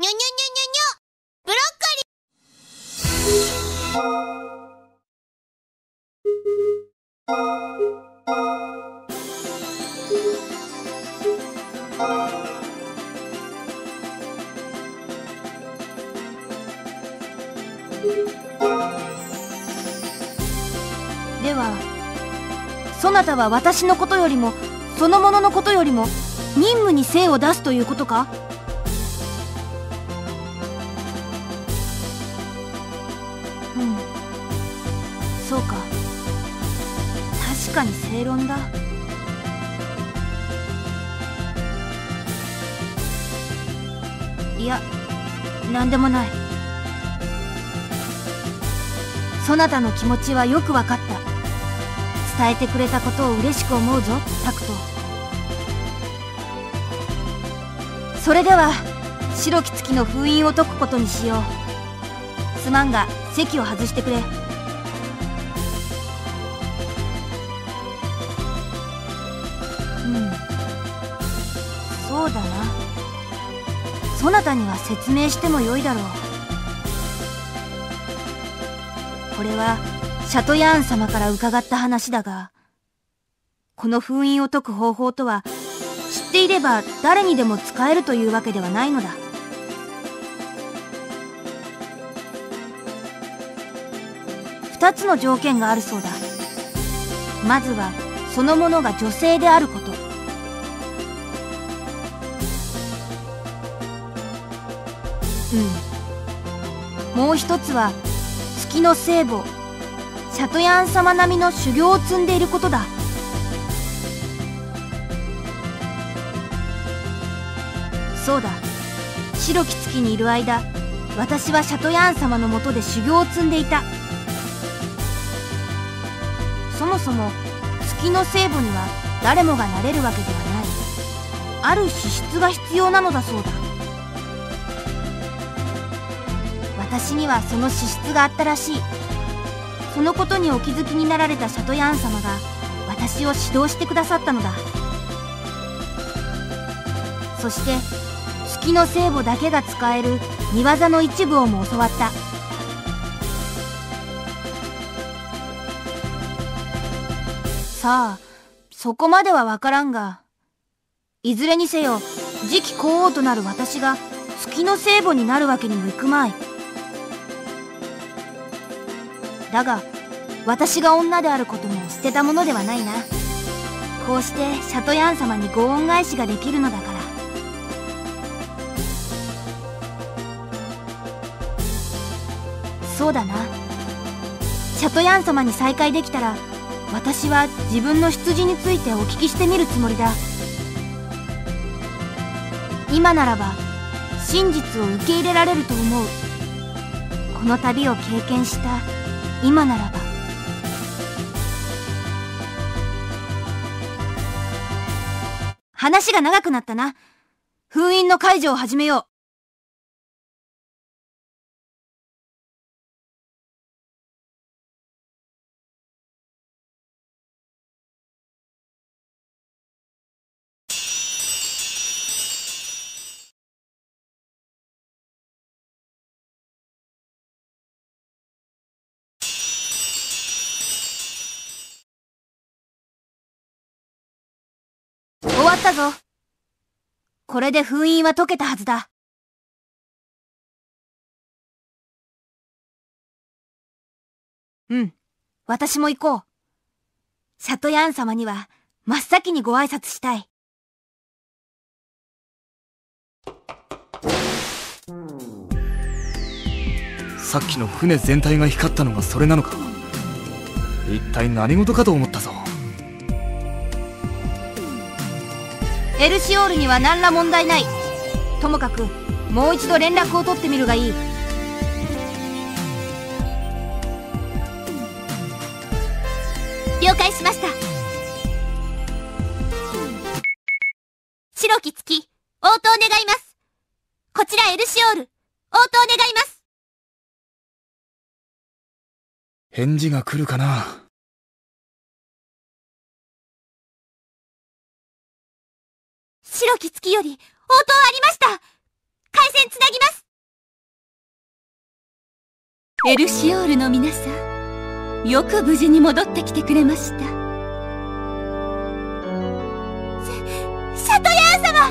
にょにょにょにょにょ、ブロッコリー。ではそなたは私のことよりもそのもののことよりも任務に精を出すということか？うん、そうか、確かに正論だ。いや、なんでもない。そなたの気持ちはよくわかった。伝えてくれたことを嬉しく思うぞ、タクト。それでは白き月の封印を解くことにしよう。すまんが席を外してくれ。そうだな、そなたには説明してもよいだろう。これはシャトヤーン様から伺った話だが、この封印を解く方法とは知っていれば誰にでも使えるというわけではないのだ。2つの条件があるそうだ。まずはそのものが女性であること。もう一つは月の聖母シャトヤーン様並みの修行を積んでいることだ。そうだ、白き月にいる間、私はシャトヤーン様のもとで修行を積んでいた。そもそも月の聖母には誰もがなれるわけではない。ある資質が必要なのだそうだ。私にはその資質があったらしい。そのことにお気づきになられたシャトヤーン様が私を指導してくださったのだ。そして月の聖母だけが使える荷技の一部をも教わった。さあ、そこまではわからんが、いずれにせよ次期皇后となる私が月の聖母になるわけにもいくまい。だが私が女であることも捨てたものではないな。こうしてシャトヤーン様にご恩返しができるのだから。そうだな、シャトヤーン様に再会できたら私は自分の出自についてお聞きしてみるつもりだ。今ならば真実を受け入れられると思う。この旅を経験した今ならば。話が長くなったな。封印の解除を始めよう。終わったぞ。これで封印は解けたはずだ。私も行こう。シャトヤーン様には真っ先にご挨拶したい。さっきの船全体が光ったのがそれなのか。一体何事かと思ったぞ。エルシオールには何ら問題ない。ともかくもう一度連絡を取ってみるがいい。了解しました。白き月、応答願います。こちらエルシオール、応答願います。返事が来るかな。白き月より応答ありました。返線つなぎます。エルシオールの皆さん、よく無事に戻ってきてくれました。シャトヤー様、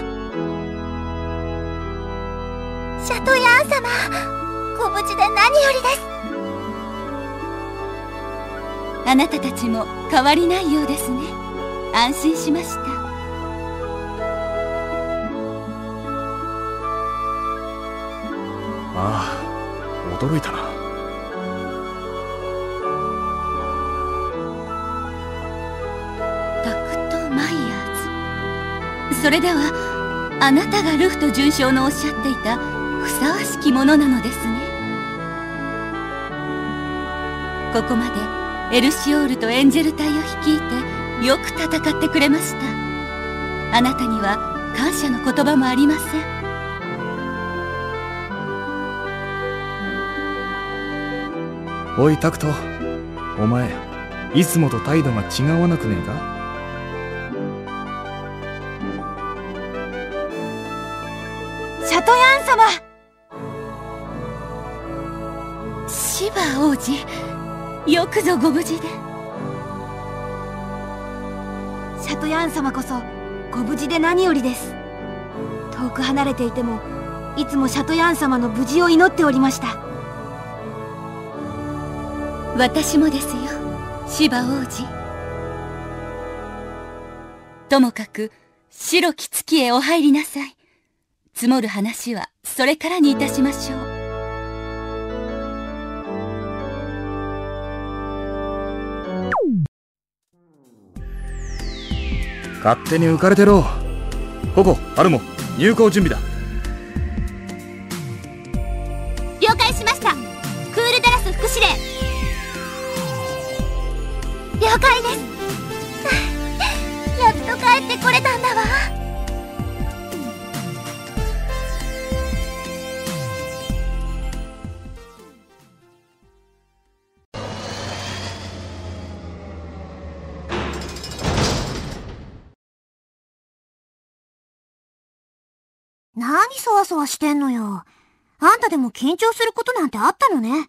シャトヤー様、ご無事で何よりです。あなたたちも変わりないようですね。安心しました。ああ、驚いたな。タクト・マイヤーズ、それではあなたがルフト准将のおっしゃっていたふさわしきものなのですね。ここまでエルシオールとエンジェル隊を率いてよく戦ってくれました。あなたには感謝の言葉もありません。おいタクト、お前いつもと態度が違わなくねえか？シャトヤーン様、シヴァ王子、よくぞご無事で。シャトヤーン様こそご無事で何よりです。遠く離れていてもいつもシャトヤーン様の無事を祈っておりました。私もですよ、シヴァ王子。ともかく白き月へお入りなさい。積もる話はそれからにいたしましょう。勝手に浮かれてろ。ここアルモ、入港準備だ。了解しました。クールダラス副司令。了解ですやっと帰ってこれたんだわ。何そわそわしてんのよ。あんたでも緊張することなんてあったのね。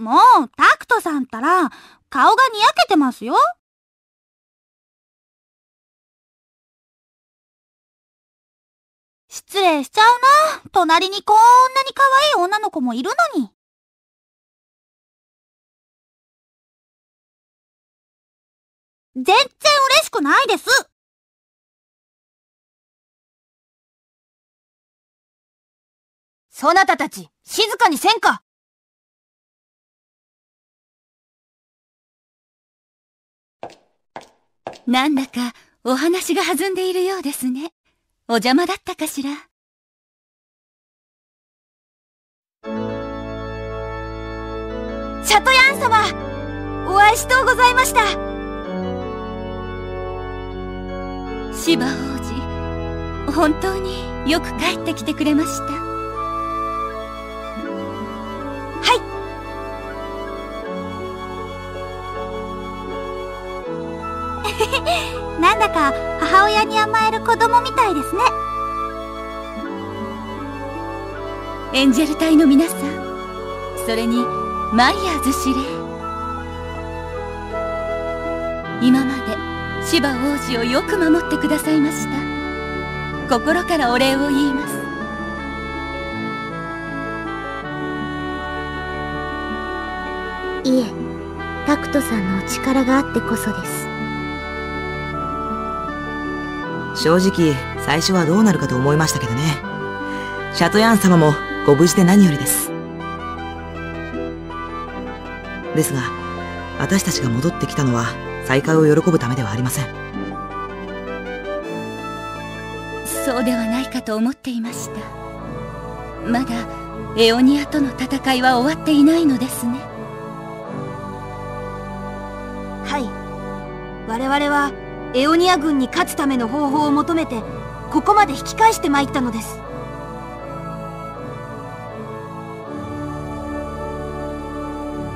もうタクトさんったら顔がにやけてますよ。失礼しちゃうな。隣にこんなに可愛い女の子もいるのに。全然嬉しくないです。そなたたち、静かにせんか。なんだかお話が弾んでいるようですね。お邪魔だったかしら。シャトヤン様、お会いしとうございました。シヴァ王子、本当によく帰ってきてくれました。はいなんだか母親に甘える子供みたいですね。エンジェル隊の皆さん、それにマイヤーズ司令、今までシヴァ王子をよく守ってくださいました。心からお礼を言います。いえ、タクトさんのお力があってこそです。正直最初はどうなるかと思いましたけどね。シャトヤーン様もご無事で何よりです。ですが私たちが戻ってきたのは再会を喜ぶためではありません。そうではないかと思っていました。まだエオニアとの戦いは終わっていないのですね。はい、我々はエオニア軍に勝つための方法を求めてここまで引き返してまいったのです。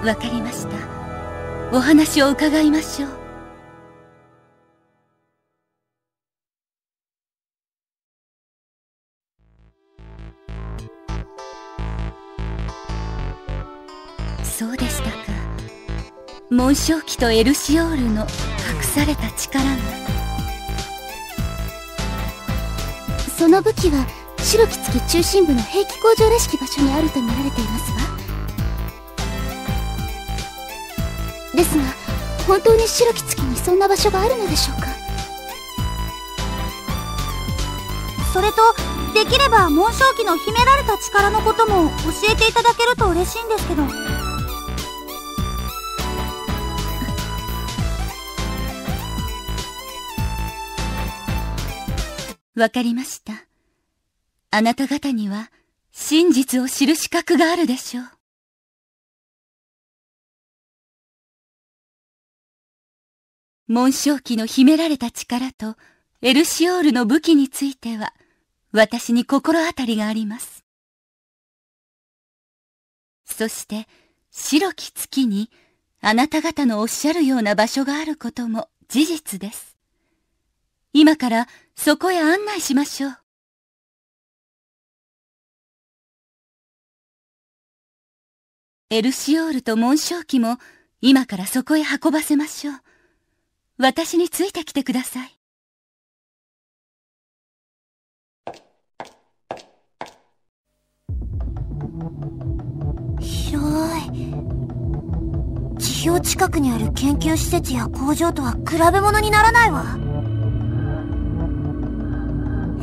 わかりました。お話を伺いましょう。そうでしたか。紋章記とエルシオールの隠された力が。その武器は白き月中心部の兵器工場らしき場所にあると見られていますわ。ですが本当に白き月にそんな場所があるのでしょうか。それとできれば紋章記の秘められた力のことも教えていただけると嬉しいんですけど。わかりました。あなた方には真実を知る資格があるでしょう。紋章記の秘められた力とエルシオールの武器については私に心当たりがあります。そして白き月にあなた方のおっしゃるような場所があることも事実です。今からそこへ案内しましょう。エルシオールと紋章記も今からそこへ運ばせましょう。私についてきてください。広い。地表近くにある研究施設や工場とは比べ物にならないわ。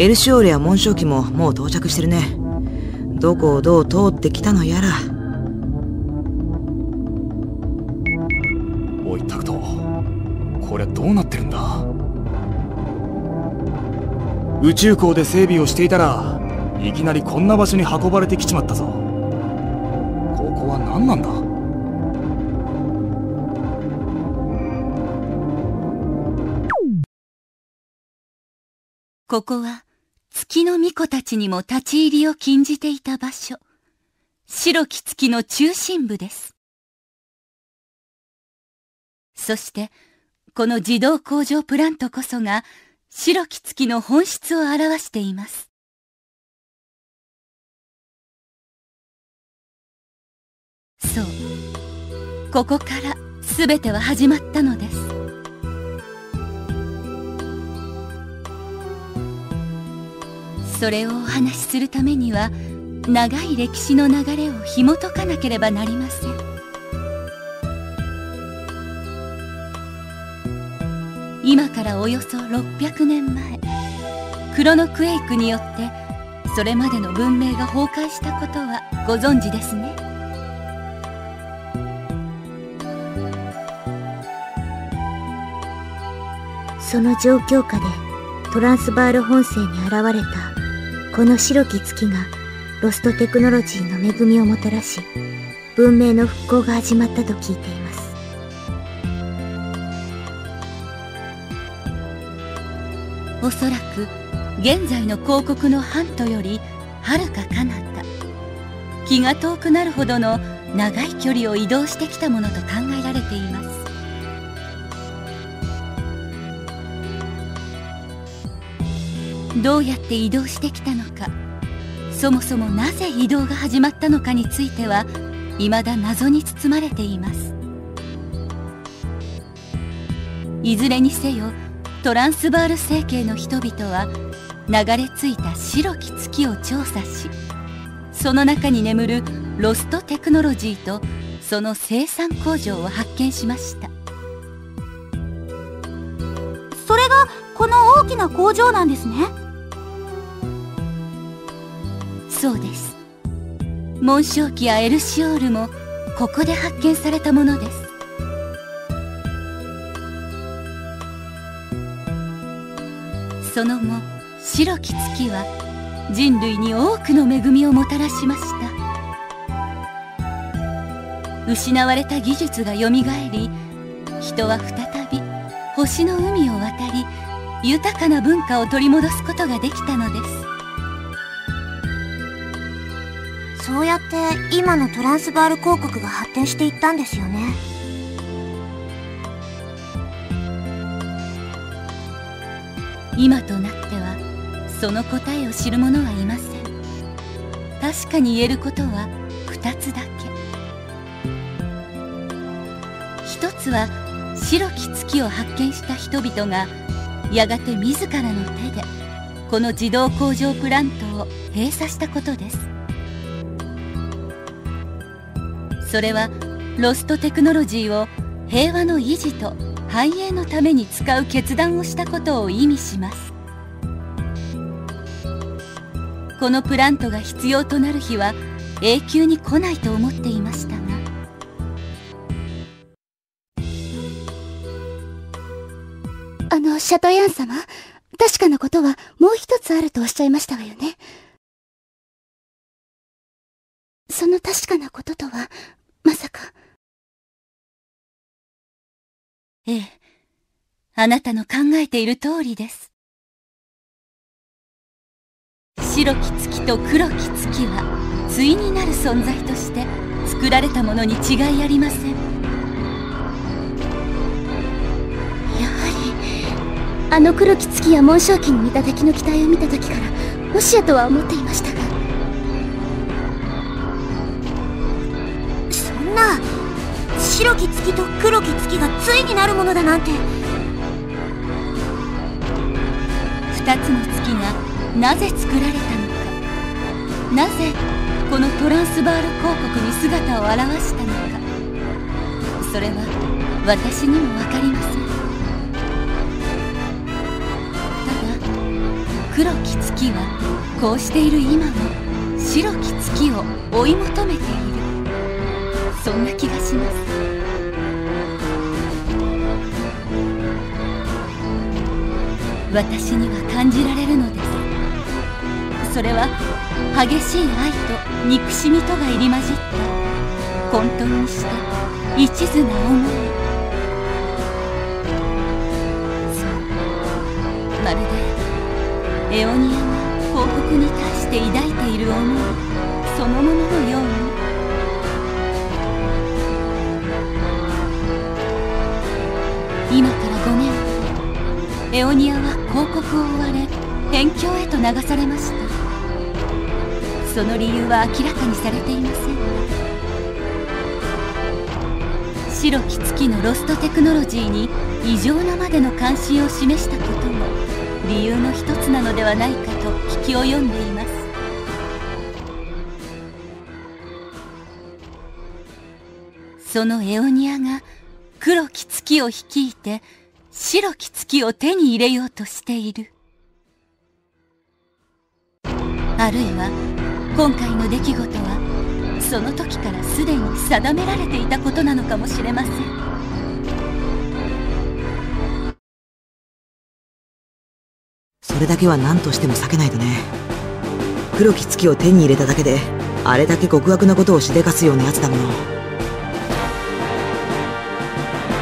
エルシオールや紋章記ももう到着してるね。どこをどう通ってきたのやら。おいタクト、これどうなってるんだ。宇宙港で整備をしていたらいきなりこんな場所に運ばれてきちまったぞ。ここは何なんだ。ここは月の巫女たちにも立ち入りを禁じていた場所、白き月の中心部です。そしてこの自動工場プラントこそが白き月の本質を表しています。そう、ここから全ては始まったのです。それをお話しするためには長い歴史の流れを紐解かなければなりません。今からおよそ600年前、クロノクエイクによってそれまでの文明が崩壊したことはご存知ですね。その状況下でトランスバール本線に現れたこの白き月がロストテクノロジーの恵みをもたらし、文明の復興が始まったと聞いています。おそらく現在の広告の半島よりはるか彼方、気が遠くなるほどの長い距離を移動してきたものと考えられています。どうやって移動してきたのか、そもそもなぜ移動が始まったのかについては未だ謎に包まれています。いずれにせよトランスバール星系の人々は流れ着いた白き月を調査し、その中に眠るロストテクノロジーとその生産工場を発見しました。それがこの大きな工場なんですね。そうです。紋章記やエルシオールもここで発見されたものです。その後、白き月は人類に多くの恵みをもたらしました。失われた技術がよみがえり、人は再び星の海を渡り豊かな文化を取り戻すことができたのです。そうやって今のトランスバール公国が発展していったんですよね。今となってはその答えを知る者はいません。確かに言えることは2つだけ。一つは白き月を発見した人々がやがて自らの手でこの自動工場プラントを閉鎖したことです。それはロストテクノロジーを平和の維持と繁栄のために使う決断をしたことを意味します。このプラントが必要となる日は永久に来ないと思っていましたが、シャトヤン様、確かなことはもう一つあるとおっしゃいましたわよね。その確かなこととは、まさか。ええ、あなたの考えている通りです。白き月と黒き月は、対になる存在として作られたものに違いありません。あの黒き月や紋章旗に似た敵の機体を見た時からもしやとは思っていましたが、そんな白き月と黒き月が対になるものだなんて。2つの月がなぜ作られたのか、なぜこのトランスバール広告に姿を現したのか、それは私にも分かりません。黒き月はこうしている今も白き月を追い求めている、そんな気がします。私には感じられるのです。それは激しい愛と憎しみとが入り混じった混沌にした一途な思い。そう、まるでエオニアが広告に対して抱いている思いそのもののように。今から5年、エオニアは広告を追われ辺境へと流されました。その理由は明らかにされていません。白き月のロストテクノロジーに異常なまでの関心を示したことも理由の一つなのではないかと聞き及んでいます。そのエオニアが黒き月を率いて白き月を手に入れようとしている、あるいは今回の出来事はその時からすでに定められていたことなのかもしれません。それだけは何としても避けないとね。黒き月を手に入れただけであれだけ極悪なことをしでかすようなやつだもの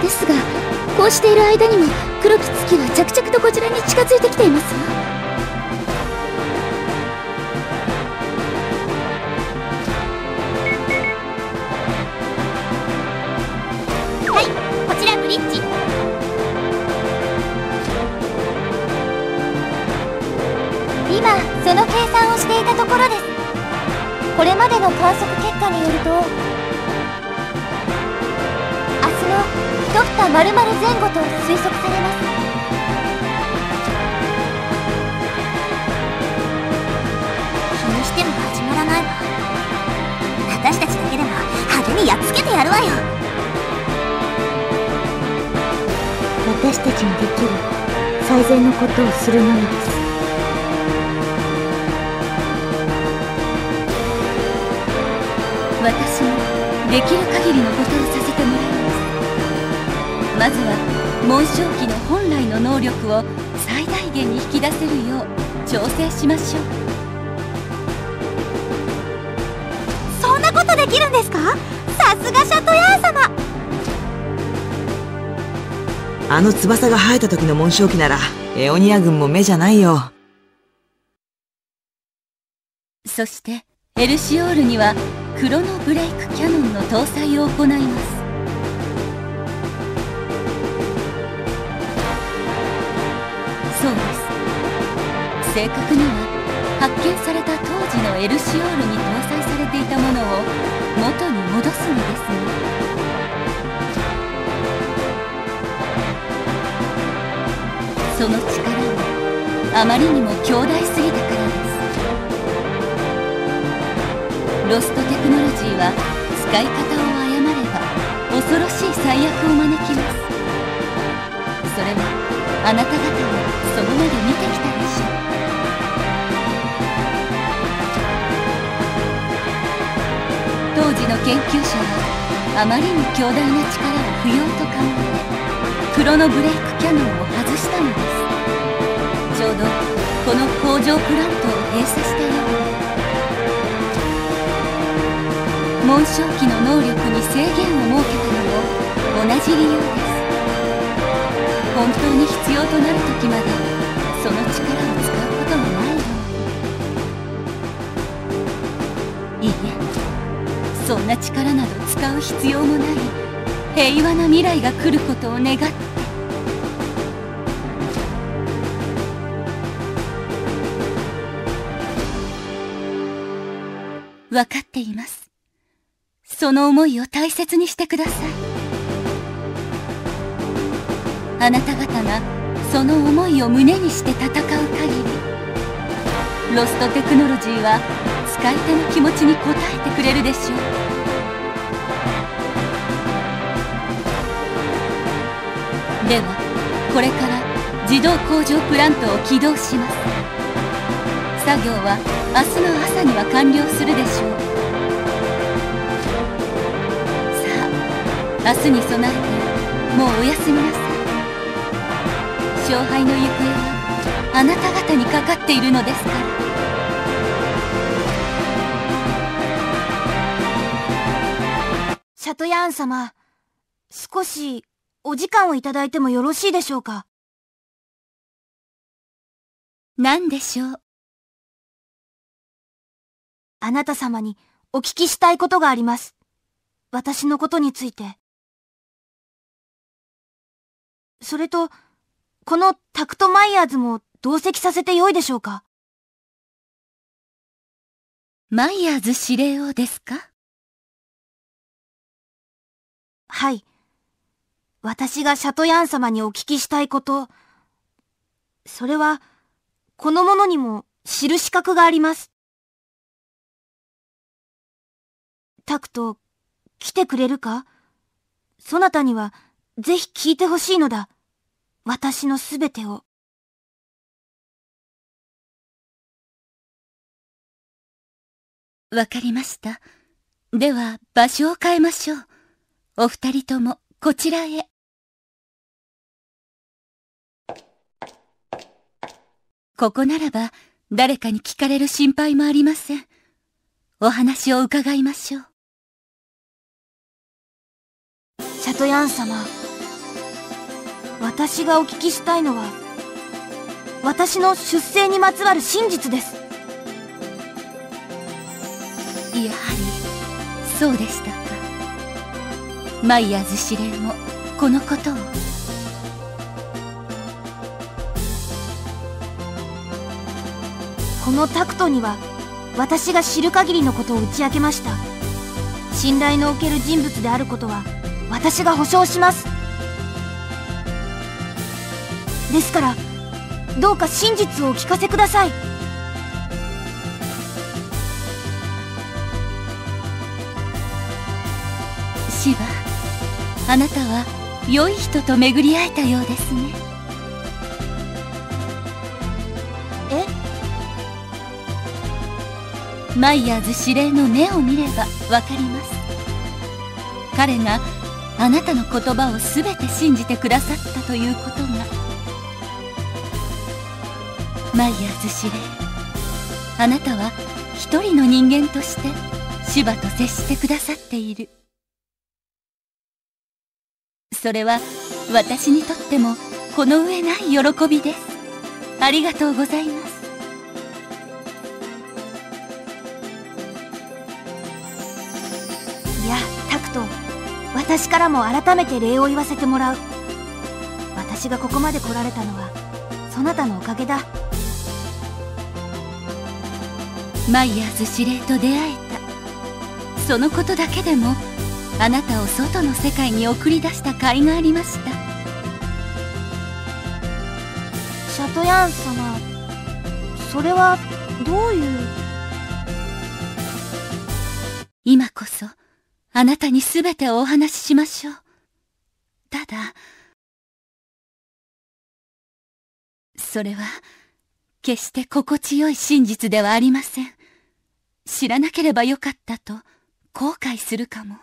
ですが、こうしている間にも黒き月は着々とこちらに近づいてきていますわ。はい、こちらブリッジ。今その計算をしていたところです。これまでの観測結果によると、明日の一蓋丸々前後と推測されます。気にしても始まらないわ。私たちだけでも派手にやっつけてやるわよ。私たちにできる最善のことをするのみです。私もできる限りのことをさせてもらいます。まずは紋章旗の本来の能力を最大限に引き出せるよう調整しましょう。そんなことできるんですか？さすがシャトヤー様。あの翼が生えた時の紋章旗ならエオニア軍も目じゃないよ。そしてエルシオールにはクロノブレイクキャノンの搭載を行います。そうです、正確には発見された当時のエルシオールに搭載されていたものを元に戻すのですね。その力はあまりにも強大すぎたからです。ロストテクノロジーは使い方を誤れば恐ろしい災厄を招きます。それはあなた方はその目で見てきたでしょう。当時の研究者はあまりに強大な力を不要と考え、クロノブレイクキャノンを外したのです。ちょうどこの工場プラントを閉鎖したように、紋章機の能力に制限を設けたのも同じ理由です。本当に必要となる時までその力を使うことはないように。いいえ、そんな力など使う必要もない、平和な未来が来ることを願って。分かっています。その思いを大切にしてください。あなた方がその思いを胸にして戦う限り、ロストテクノロジーは使い手の気持ちに応えてくれるでしょう。ではこれから自動工場プラントを起動します。作業は明日の朝には完了するでしょう。さあ明日に備えてもうおやすみなさい。勝敗の行方はあなた方にかかっているのですから。シャトヤーン様、少しお時間をいただいてもよろしいでしょうか。何でしょう。あなた様にお聞きしたいことがあります。私のことについて。それと、このタクト・マイヤーズも同席させてよいでしょうか。マイヤーズ司令王ですか？はい。私がシャトヤーン様にお聞きしたいこと。それは、この者にも知る資格があります。タクト、来てくれるか？そなたには、ぜひ聞いてほしいのだ。私のすべてを。わかりました。では、場所を変えましょう。お二人ともこちらへ。ここならば誰かに聞かれる心配もありません。お話を伺いましょう。シャトヤーン様、私がお聞きしたいのは私の出生にまつわる真実です。やはりそうでしたか。マイヤーズ司令もこのことを。このタクトには私が知る限りのことを打ち明けました。信頼のおける人物であることは私が保証します。ですからどうか真実をお聞かせください。シヴァ、あなたは良い人と巡り会えたようですね。え？マイヤーズ司令の目を見ればわかります。彼があなたの言葉を全て信じてくださったということが。マイヤーズ司令、あなたは一人の人間としてシヴァと接してくださっている。それは私にとってもこの上ない喜びです。ありがとうございます。いや、タクト、私からも改めて礼を言わせてもらう。私がここまで来られたのはそなたのおかげだ。マイヤーズ司令と出会えた、そのことだけでもあなたを外の世界に送り出した甲斐がありました。サトヤーン様、それはどういう？今こそあなたにすべてをお話ししましょう。ただ、それは決して心地よい真実ではありません。知らなければよかったと後悔するかも。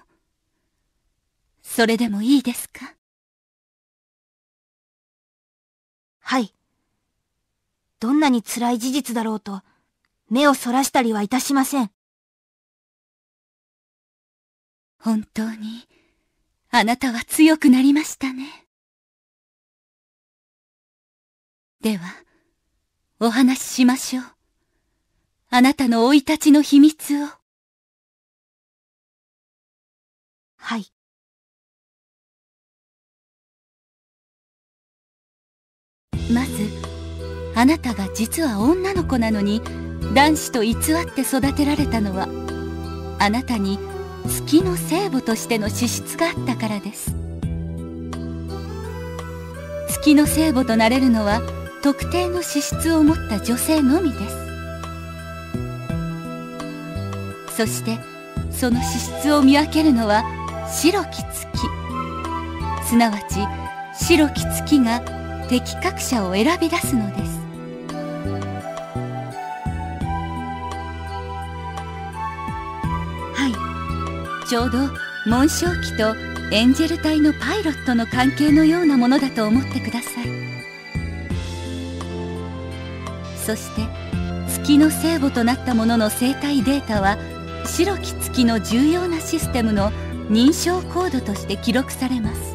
それでもいいですか？はい。どんなに辛い事実だろうと、目をそらしたりはいたしません。本当に、あなたは強くなりましたね。では、お話ししましょう。あなたの生い立ちの秘密を。はい。まず、あなたが実は女の子なのに男子と偽って育てられたのは、あなたに月の聖母としての資質があったからです。月の聖母となれるのは特定の資質を持った女性のみです。そしてその資質を見分けるのは白き月、すなわち白き月が適格者を選び出すのです。はい、ちょうど紋章機とエンジェル隊のパイロットの関係のようなものだと思ってください。そして月の聖母となったものの生体データは白き月の重要なシステムの認証コードとして記録されます。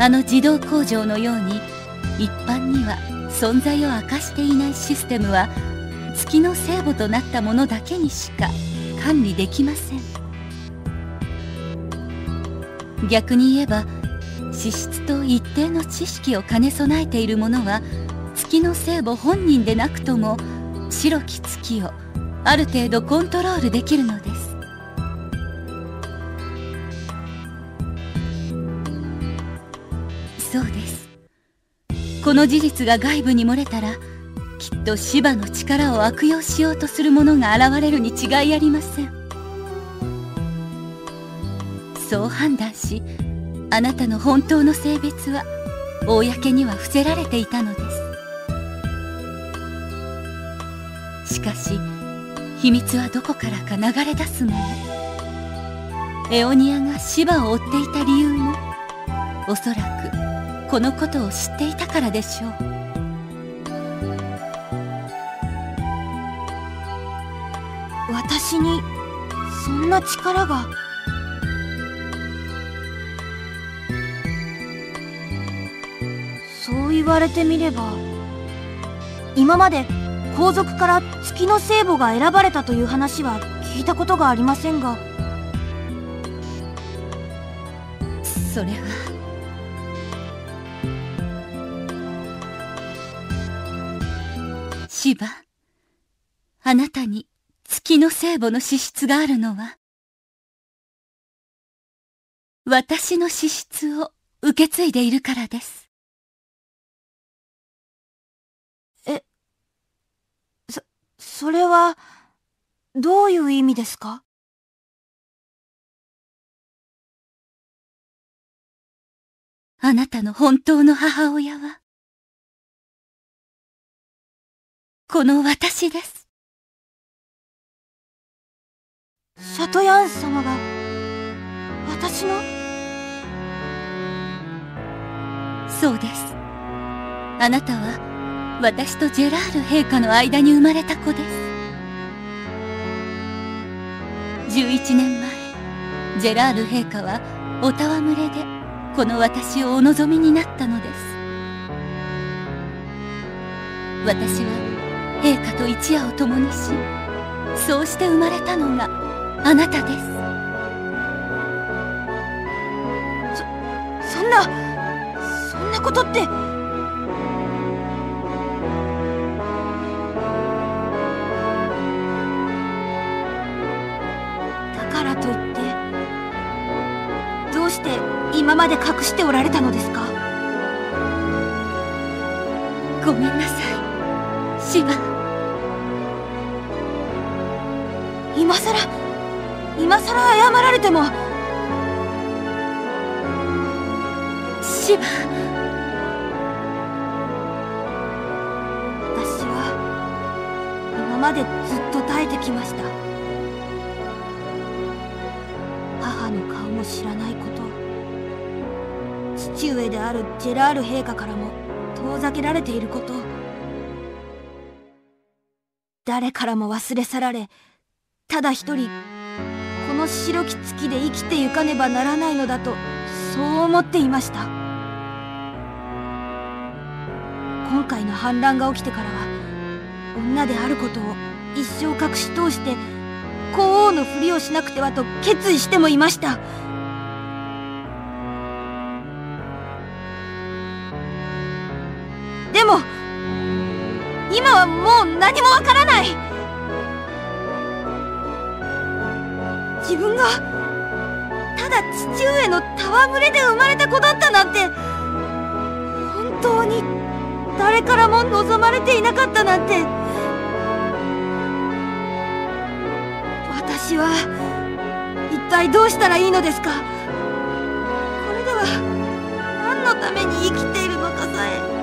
あの自動工場のように一般には存在を明かしていないシステムは月の聖母となったものだけにしか管理できません。逆に言えば、資質と一定の知識を兼ね備えているものは月の聖母本人でなくとも白き月をある程度コントロールできるのです。そうです。この事実が外部に漏れたら、きっとシバの力を悪用しようとする者が現れるに違いありません。そう判断し、あなたの本当の性別は公には伏せられていたのです。しかし秘密はどこからか流れ出すもの。エオニアがシバを追っていた理由も、おそらくこのことを知っていたからでしょう。私にそんな力が。そう言われてみれば、今まで皇族から月の聖母が選ばれたという話は聞いたことがありませんが。それは。シバ、あなたに月の聖母の資質があるのは、私の資質を受け継いでいるからです。それは、どういう意味ですか？あなたの本当の母親は、この私です。シャトヤーン様が、私の？そうです。あなたは、私とジェラール陛下の間に生まれた子です。11年前、ジェラール陛下は、お戯れで、この私をお望みになったのです。私は、陛下と一夜を共にし、そうして生まれたのがあなたです。そんなことって。だからといって、どうして今まで隠しておられたのですか？ごめんなさい、シヴァ。今さら謝られても。シヴァ、私は今までずっと耐えてきました。母の顔も知らないこと、父上であるジェラール陛下からも遠ざけられていること、誰からも忘れ去られ、ただ一人この白き月で生きてゆかねばならないのだと、そう思っていました。今回の反乱が起きてからは、女であることを一生隠し通して皇后のふりをしなくてはと決意してもいました。でも今はもう何もわからない。自分がただ父上の戯れで生まれた子だったなんて、本当に誰からも望まれていなかったなんて。私は一体どうしたらいいのですか。これでは何のために生きているのかさえ。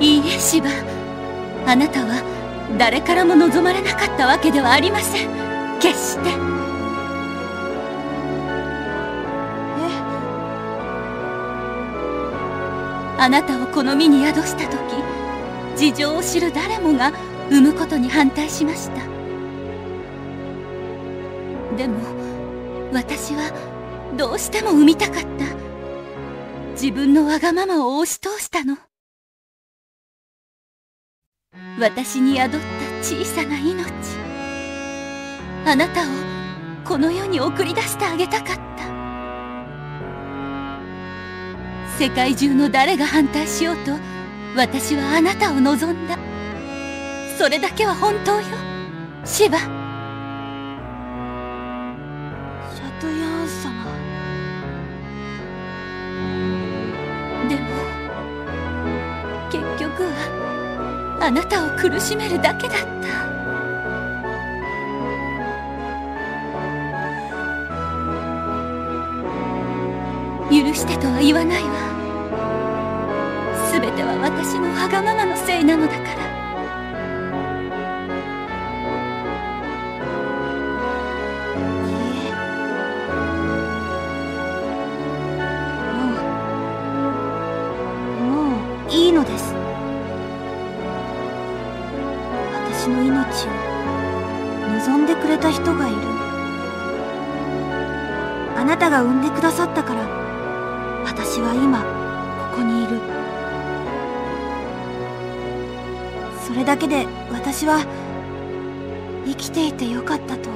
いいえシヴァ、あなたは誰からも望まれなかったわけではありません、決して。あなたをこの身に宿した時、事情を知る誰もが産むことに反対しました。でも私はどうしても産みたかった。自分のわがままを押し通したの。私に宿った小さな命、あなたをこの世に送り出してあげたかった。世界中の誰が反対しようと、私はあなたを望んだ。それだけは本当よ、シヴァ。シャトヤーン様。でも結局はあなたを苦しめるだけだった。許してとは言わないわ。全ては私のわがままのせいなのだから。いいえ、もういいのです。私の命を望んでくれた人がいる。あなたが産んでくださったから、私は今ここにいる。それだけで私は生きていてよかったと、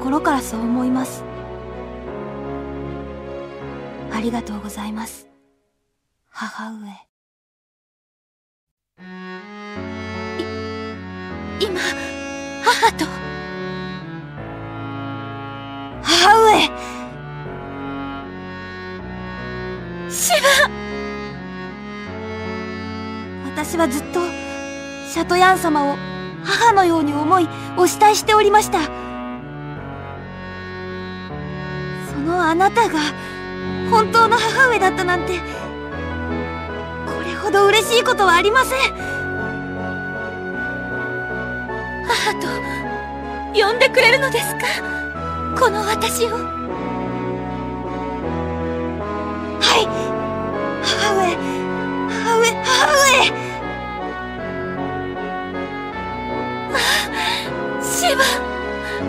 心からそう思います。ありがとうございます、母上。今、母と。母上、シヴァ。私はずっとシャトヤーン様を母のように思い、お慕いしておりました。そのあなたが本当の母上だったなんて、これほど嬉しいことはありません。母と呼んでくれるのですか、この私を。はい、母上。シヴァ、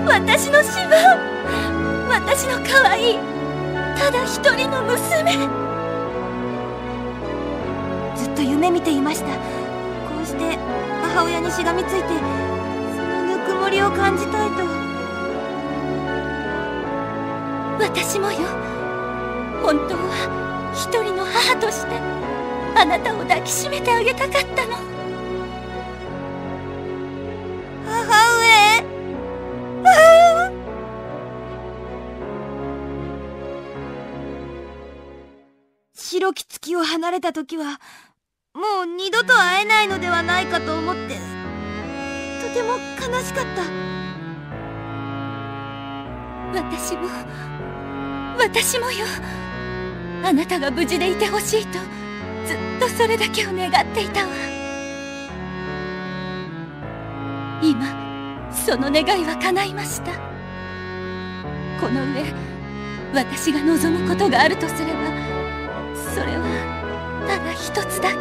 私のシヴァ、私の可愛いただ一人の娘。ずっと夢見ていました。こうして母親にしがみついてぬくもりを感じたいと。私もよ、本当は一人の母としてあなたを抱きしめてあげたかったの。母上、ロキツキを離れた時はもう二度と会えないのではないかと思ってとても悲しかった。私もよ。あなたが無事でいてほしいとずっとそれだけを願っていたわ。今その願いは叶いました。この上私が望むことがあるとすればそれはただ一つだけ。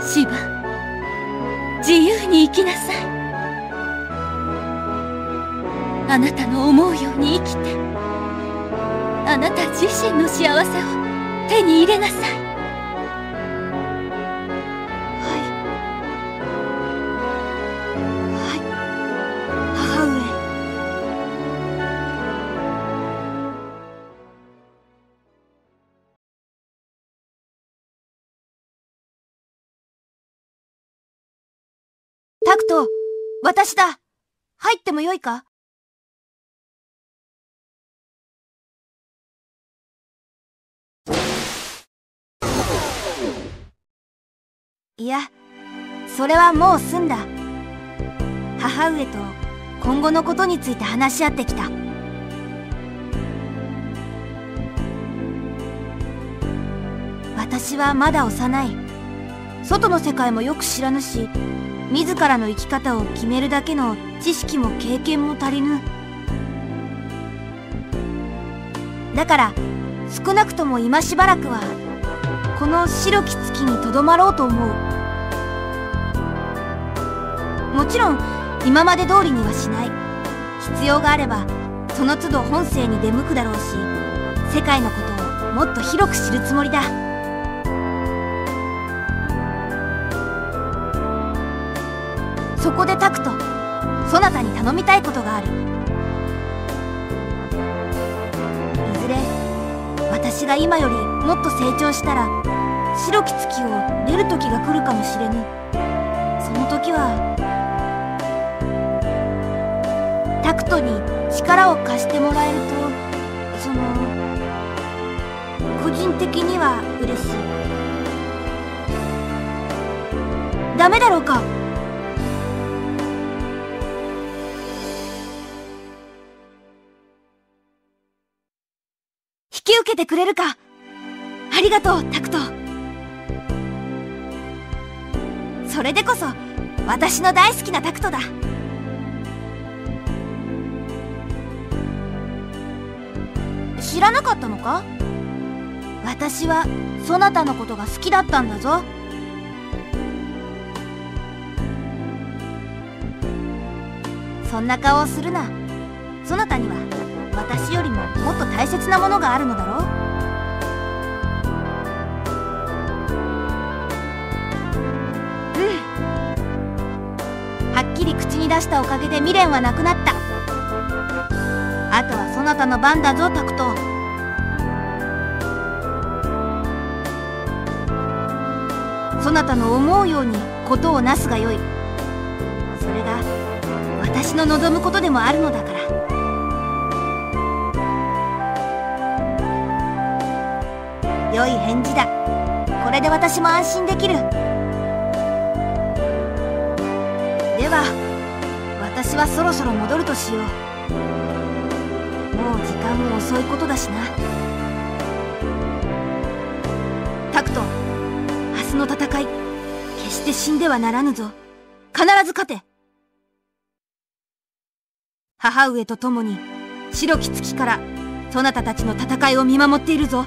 シヴァ、自由に生きなさい。あなたの思うように生きて、あなた自身の幸せを手に入れなさい。はい、母上。タクト、私だ。入ってもよいか？いや、それはもう済んだ。母上と今後のことについて話し合ってきた。私はまだ幼い。外の世界もよく知らぬし、自らの生き方を決めるだけの知識も経験も足りぬ。だから少なくとも今しばらくはこの白き月にとどまろうと思う。もちろん今まで通りにはしない。必要があればその都度本性に出向くだろうし、世界のことをもっと広く知るつもりだ。そこでタクト、そなたに頼みたいことがある。いずれ私が今よりもっと成長したら白き月を出る時が来るかもしれぬ。その時はタクトに力を貸してもらえると、個人的には嬉しい。ダメだろうか？引き受けてくれるか？ありがとう、タクト。それでこそ私の大好きなタクトだ。知らなかったのか？私はそなたのことが好きだったんだぞ。そんな顔をするな。そなたには私よりももっと大切なものがあるのだろう。出したおかげで未練はなくなった。あとはそなたの番だぞ、タクト。そなたの思うようにことをなすがよい。それが私の望むことでもあるのだから。良い返事だ。これで私も安心できる。では私はそろそろ戻るとしよう。もう時間も遅いことだしな。タクト、明日の戦い、決して死んではならぬぞ。必ず勝て。母上と共に白き月からそなたたちの戦いを見守っているぞ。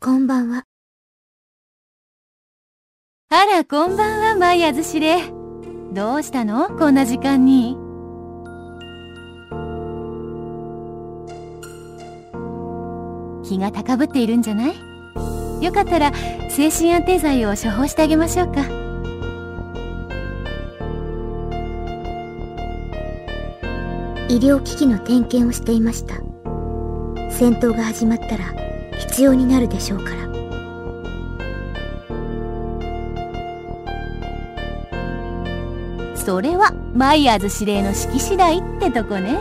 こんばんは。あら、こんばんは、マイアズシレ。どうしたの、こんな時間に。気が高ぶっているんじゃない？よかったら精神安定剤を処方してあげましょうか。医療機器の点検をしていました。戦闘が始まったら必要になるでしょうから。それはマイヤーズ司令の指揮次第ってとこね。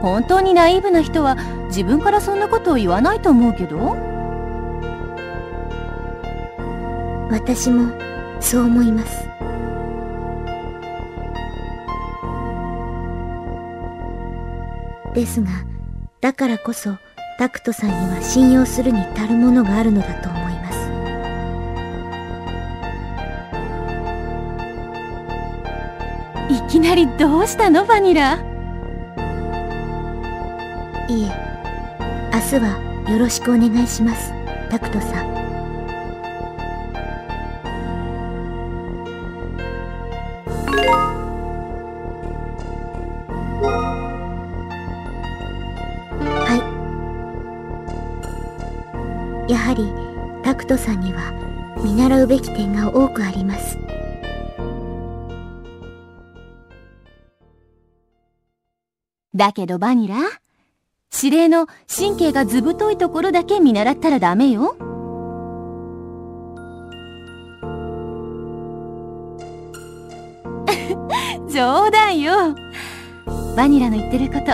本当にナイーブな人は自分からそんなことを言わないと思うけど。私もそう思います。ですがだからこそタクトさんには信用するに足るものがあるのだと思います。いきなりどうしたのバニラ。いえ、明日はよろしくお願いしますタクトさん。やはりタクトさんには見習うべき点が多くあります。だけどバニラ、司令の神経がずぶといところだけ見習ったらダメよ。冗談よ。バニラの言ってること、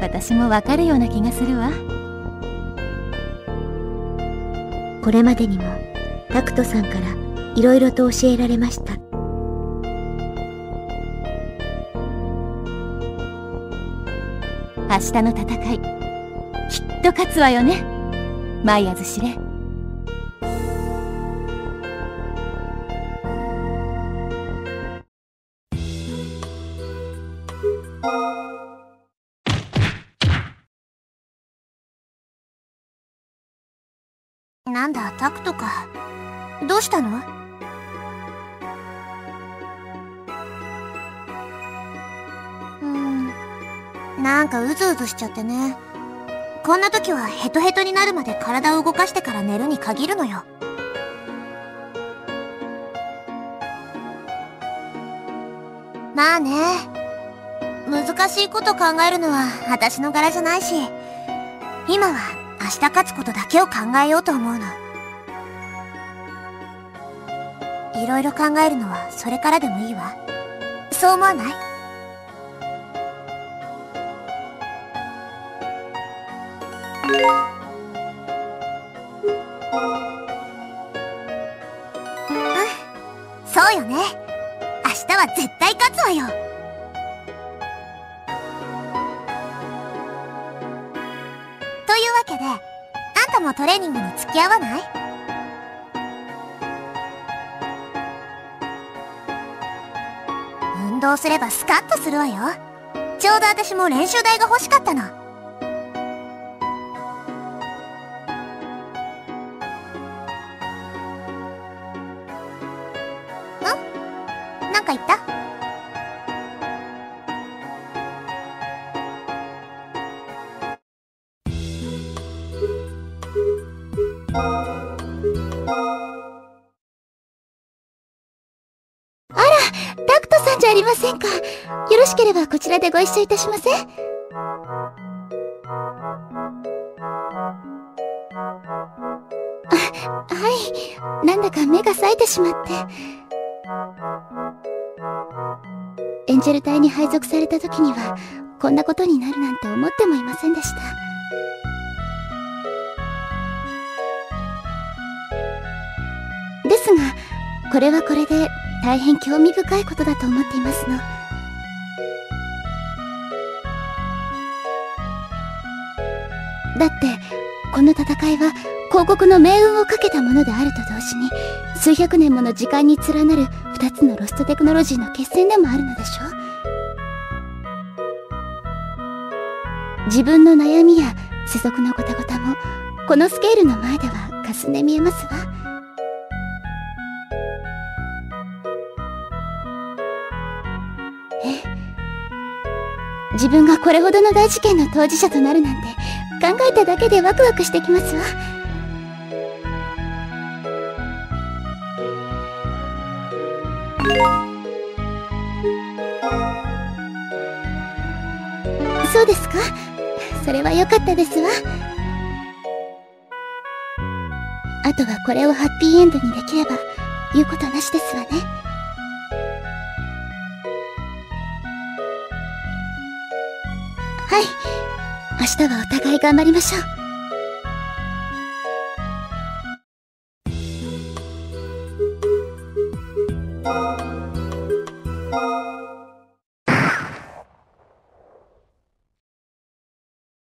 私もわかるような気がするわ。これまでにもタクトさんからいろいろと教えられました。明日の戦いきっと勝つわよねマイヤーズ司令。なんだタクトか。どうしたの？なんかうずうずしちゃってね。こんな時はヘトヘトになるまで体を動かしてから寝るに限るのよ。まあね、難しいこと考えるのは私の柄じゃないし、今は明日勝つことだけを考えようと思うの。いろいろ考えるのはそれからでもいいわ。そう思わない？うん、そうよね。明日は絶対勝つわよ。もうトレーニングに付き合わない？運動すればスカッとするわよ。ちょうど私も練習台が欲しかったの。ん？なんか言った？ありませんか。よろしければこちらでご一緒いたしません？はい。なんだか目が冴えてしまって。エンジェル隊に配属された時にはこんなことになるなんて思ってもいませんでした。ですがこれはこれで大変興味深いことだと思っていますの。だってこの戦いは広告の命運をかけたものであると同時に、数百年もの時間に連なる2つのロストテクノロジーの決戦でもあるのでしょう。自分の悩みや世俗のごたごたもこのスケールの前ではかすんで見えますわ。自分がこれほどの大事件の当事者となるなんて考えただけでワクワクしてきますわ。そうですか。それは良かったですわ。あとはこれをハッピーエンドにできれば言うことなしですわね。はい、明日はお互い頑張りましょう。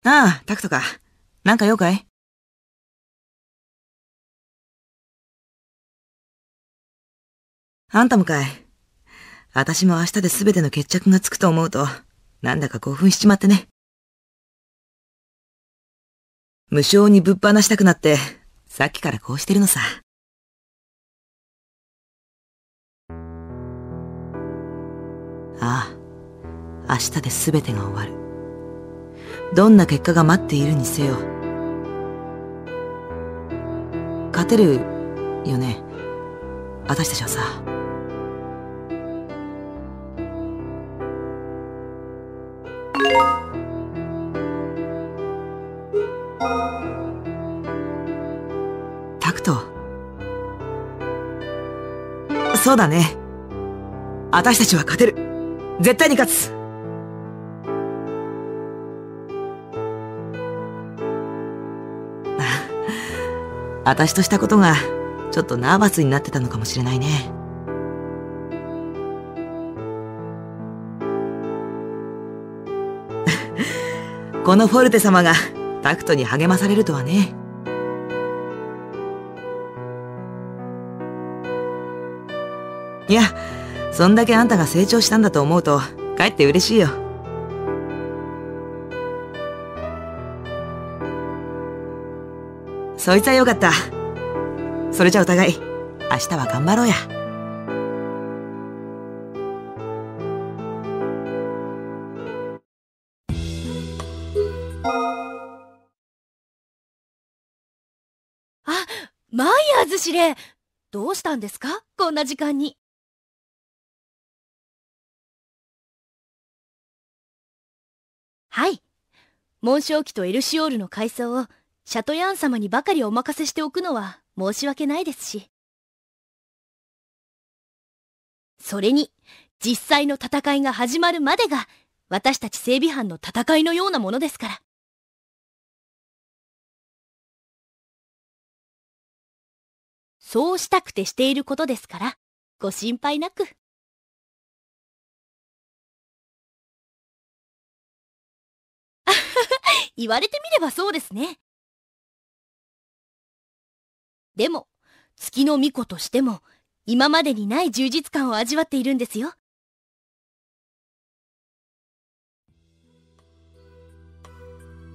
ああ、タクトか。なんか用かい？あんたもかい。私も明日で全ての決着がつくと思うと、なんだか興奮しちまってね。無性にぶっ放したくなって、さっきからこうしてるのさ。ああ、明日で全てが終わる。どんな結果が待っているにせよ。勝てるよね、私たちはさ。タクト。そうだね。私たちは勝てる。絶対に勝つ。私としたことがちょっとナーバスになってたのかもしれないね。このフォルテ様がタクトに励まされるとはね。いや、そんだけあんたが成長したんだと思うとかえって嬉しいよ。そいつはよかった。それじゃお互い、明日は頑張ろうや。あ、マイヤーズ司令、どうしたんですか？こんな時間に。はい。紋章機とエルシオールの改装を、シャトヤーン様にばかりお任せしておくのは申し訳ないですし。それに、実際の戦いが始まるまでが、私たち整備班の戦いのようなものですから。そうしたくてしていることですから、ご心配なく。あはは、言われてみればそうですね。でも、月の巫女としても、今までにない充実感を味わっているんですよ。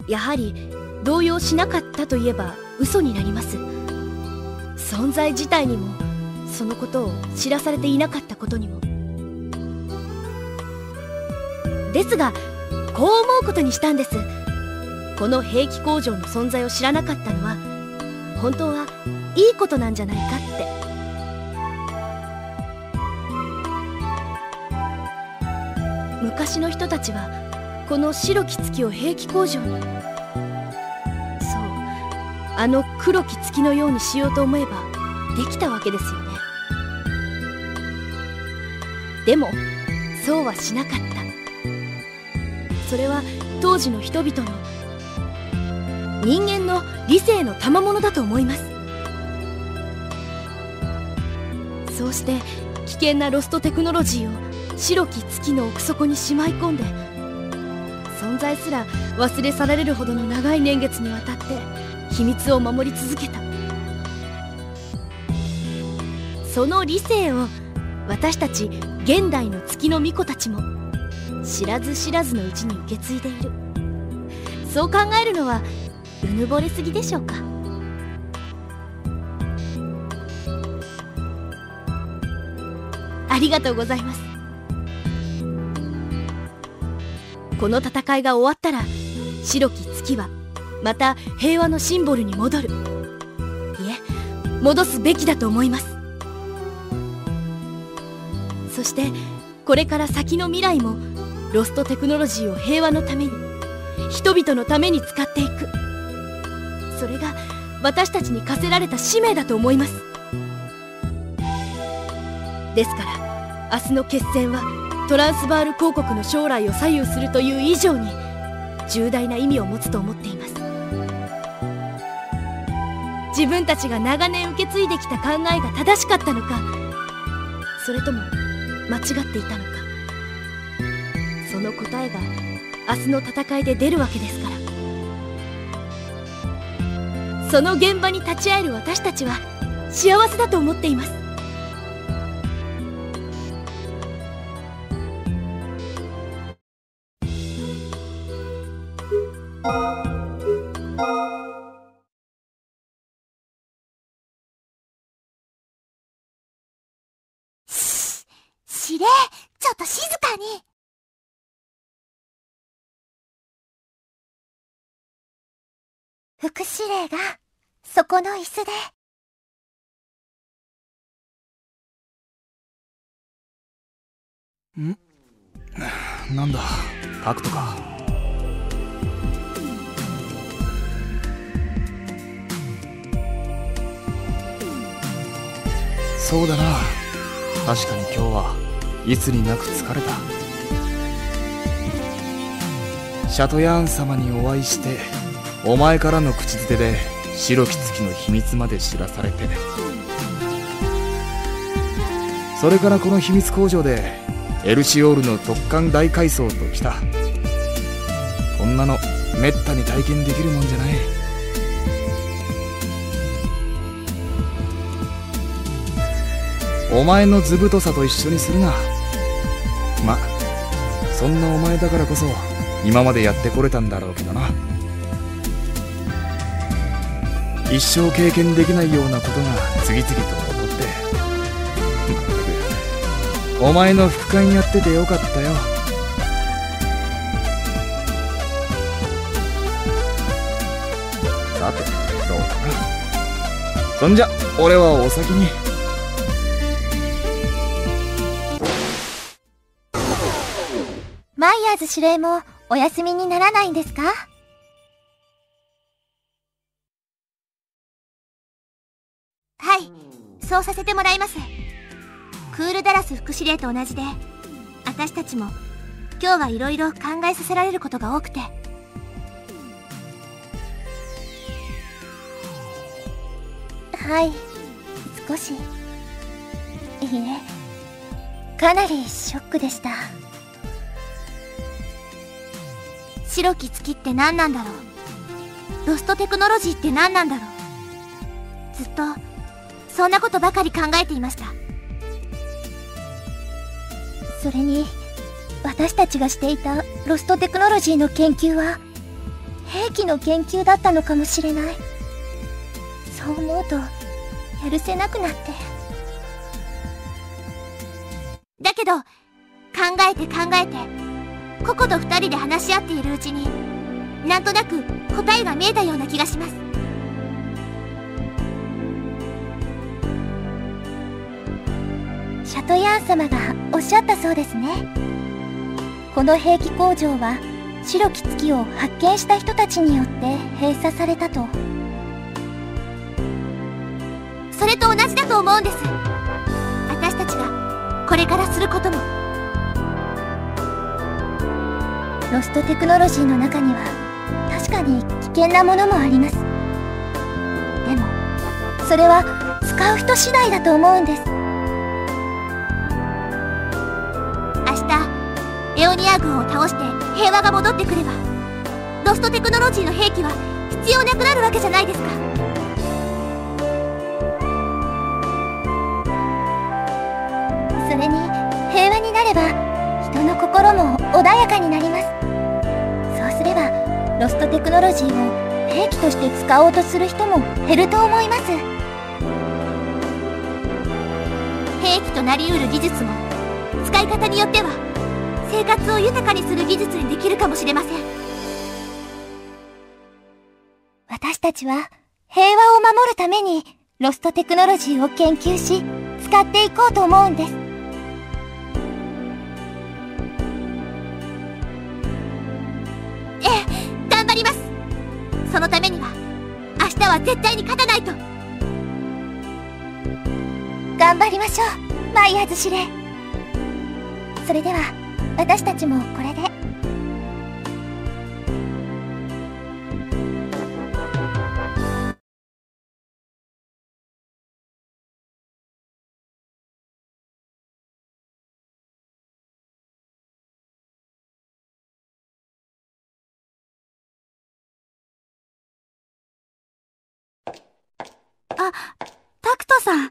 やはり、動揺しなかったといえば嘘になります。存在自体にも、そのことを知らされていなかったことにも。ですが、こう思うことにしたんです。この兵器工場の存在を知らなかったのは、本当はいいことなんじゃないかって。昔の人たちはこの白き月を兵器工場に、そう、あの黒き月のようにしようと思えばできたわけですよね。でもそうはしなかった。それは当時の人々の、人間の理性の賜物だと思います。そうして危険なロストテクノロジーを白き月の奥底にしまい込んで、存在すら忘れ去られるほどの長い年月にわたって秘密を守り続けた。その理性を私たち現代の月の巫女たちも知らず知らずのうちに受け継いでいる。そう考えるのはうぬぼれすぎでしょうか。ありがとうございます。この戦いが終わったら白き月はまた平和のシンボルに戻る。いえ、戻すべきだと思います。そしてこれから先の未来もロストテクノロジーを平和のために、人々のために使っていく、それが私たちに課せられた使命だと思います。ですから明日の決戦はトランスバール公国の将来を左右するという以上に重大な意味を持つと思っています。自分たちが長年受け継いできた考えが正しかったのか、それとも間違っていたのか、その答えが明日の戦いで出るわけですから、その現場に立ち会える私たちは幸せだと思っています。司令、ちょっと静かに。副司令がそこの椅子で。ん？なんだ、タクトか。そうだな、確かに今日はいつになく疲れた。シャトヤーン様にお会いしてお前からの口づてで白き月の秘密まで知らされて、それからこの秘密工場でエルシオールの突貫大改装ときた。こんなのめったに体験できるもんじゃない。お前の図太さと一緒にするな。ま、そんなお前だからこそ今までやってこれたんだろうけどな。一生経験できないようなことが次々と起こって、お前の副官やっててよかったよ。さて、どうかな。そんじゃ、俺はお先に。マイヤーズ司令もお休みにならないんですか？はい、そうさせてもらいます。クールダラス副司令と同じで、私たちも今日はいろいろ考えさせられることが多くて。はい、少し、いえ、かなりショックでした。白き月って何なんだろう、ロストテクノロジーって何なんだろう、ずっとそんなことばかり考えていました。それに私たちがしていたロストテクノロジーの研究は兵器の研究だったのかもしれない。そう思うとやるせなくなって。だけど考えて考えて、ココと2人で話し合っているうちに、なんとなく答えが見えたような気がします。シャトヤーン様がおっしゃったそうですね。この兵器工場は白き月を発見した人たちによって閉鎖されたと。それと同じだと思うんです、私たちがこれからすることも。ロストテクノロジーの中には確かに危険なものもあります。でもそれは使う人次第だと思うんです。エオニア軍を倒して平和が戻ってくれば、ロストテクノロジーの兵器は必要なくなるわけじゃないですか。それに平和になれば人の心も穏やかになります。そうすればロストテクノロジーを兵器として使おうとする人も減ると思います。兵器となりうる技術も使い方によっては生活を豊かにする技術にできるかもしれません。私たちは平和を守るためにロストテクノロジーを研究し使っていこうと思うんです。頑張ります。そのためには明日は絶対に勝たないと。頑張りましょう、マイアーズ司令。それでは私たちもこれで。あ、タクトさん。あ、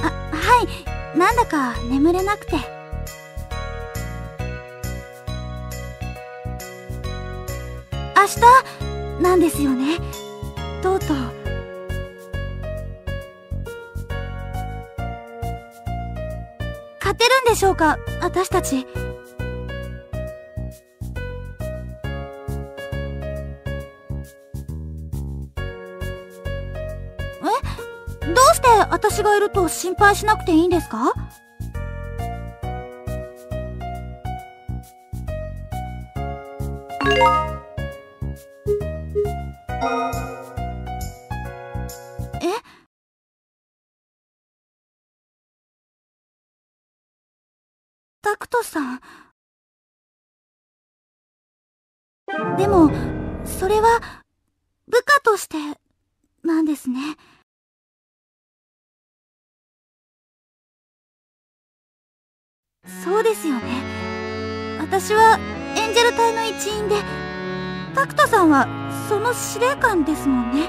はい。なんだか眠れなくて。明日なんですよね。とうとう。勝てるんでしょうか、私たち。私がいると心配しなくていいんですか？え？タクトさん。でも、それは部下としてなんですね。そうですよね。私はエンジェル隊の一員で、タクトさんはその司令官ですもんね。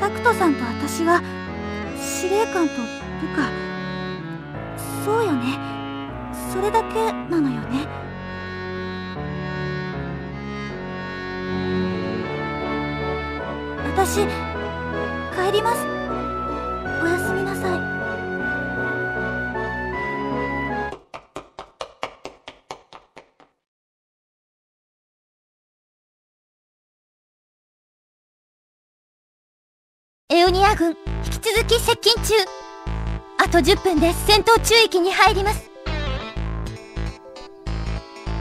タクトさんと私は司令官と部下。そうよね。それだけなのよね。私、帰ります。おやすみなさい。エオニア軍、引き続き接近中。あと10分で戦闘宙域に入ります。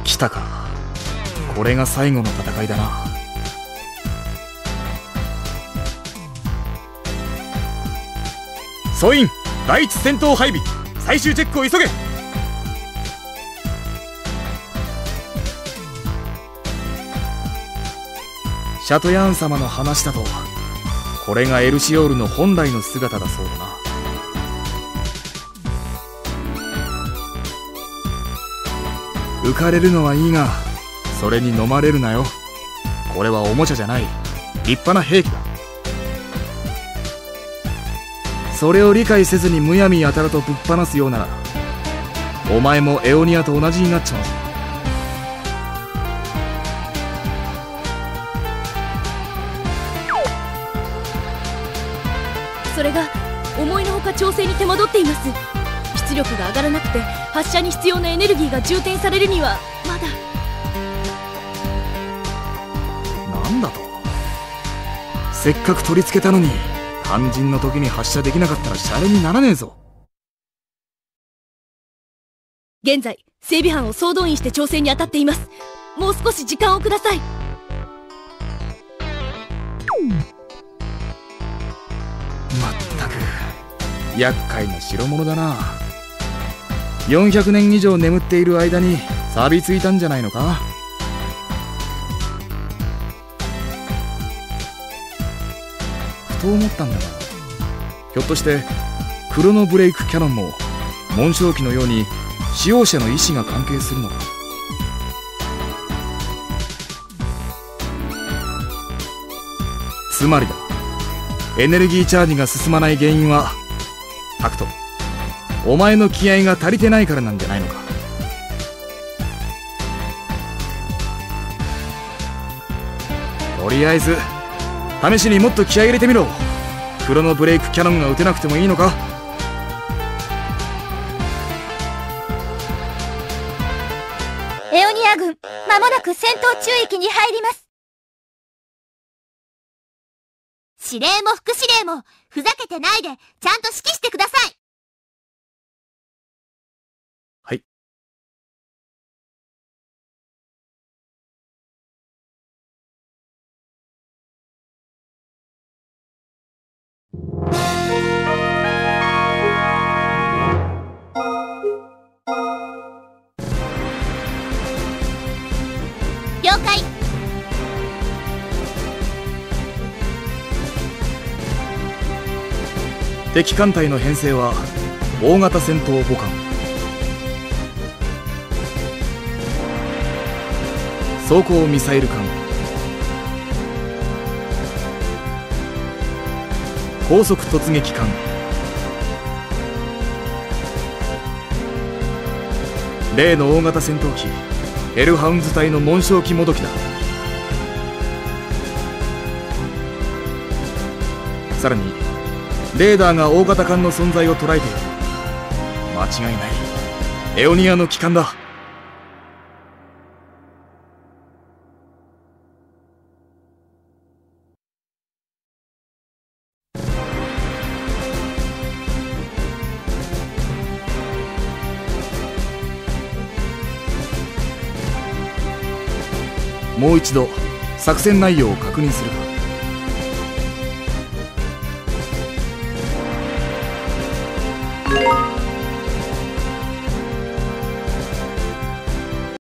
来たか。これが最後の戦いだな。総員、第一戦闘配備、最終チェックを急げ。シャトヤーン様の話だと、これがエルシオールの本来の姿だそうだな。浮かれるのはいいが、それに飲まれるなよ。これはおもちゃじゃない、立派な兵器だ。それを理解せずにむやみやたらとぶっ放すようなら、お前もエオニアと同じになっちまうぞ。それが思いのほか調整に手間取っています。出力が上がらなくて、発射に必要なエネルギーが充填されるにはまだ。なんだと、せっかく取り付けたのに肝心の時に発射できなかったらシャレにならねえぞ。現在、整備班を総動員して調整に当たっています。もう少し時間をください。まったく厄介な代物だな。400年以上眠っている間に錆びついたんじゃないのか。と思ったんだが、ひょっとしてクロノブレイクキャノンも紋章機のように使用者の意思が関係するのか。つまりだ、エネルギーチャージが進まない原因は、タクト、お前の気合が足りてないからなんじゃないのか。とりあえず試しにもっと気合い入れてみろ。黒のブレイクキャノンが打てなくてもいいのか。エオニア軍、まもなく戦闘宙域に入ります。司令も副司令もふざけてないで、ちゃんと指揮してください。はい。了解。敵艦隊の編成は大型戦闘母艦、装甲ミサイル艦、高速突撃艦、例の大型戦闘機エルハウンズ隊の紋章機もどきだ。さらにレーダーが大型艦の存在を捉えている。間違いない、エオニアの旗艦だ。もう一度作戦内容を確認するか。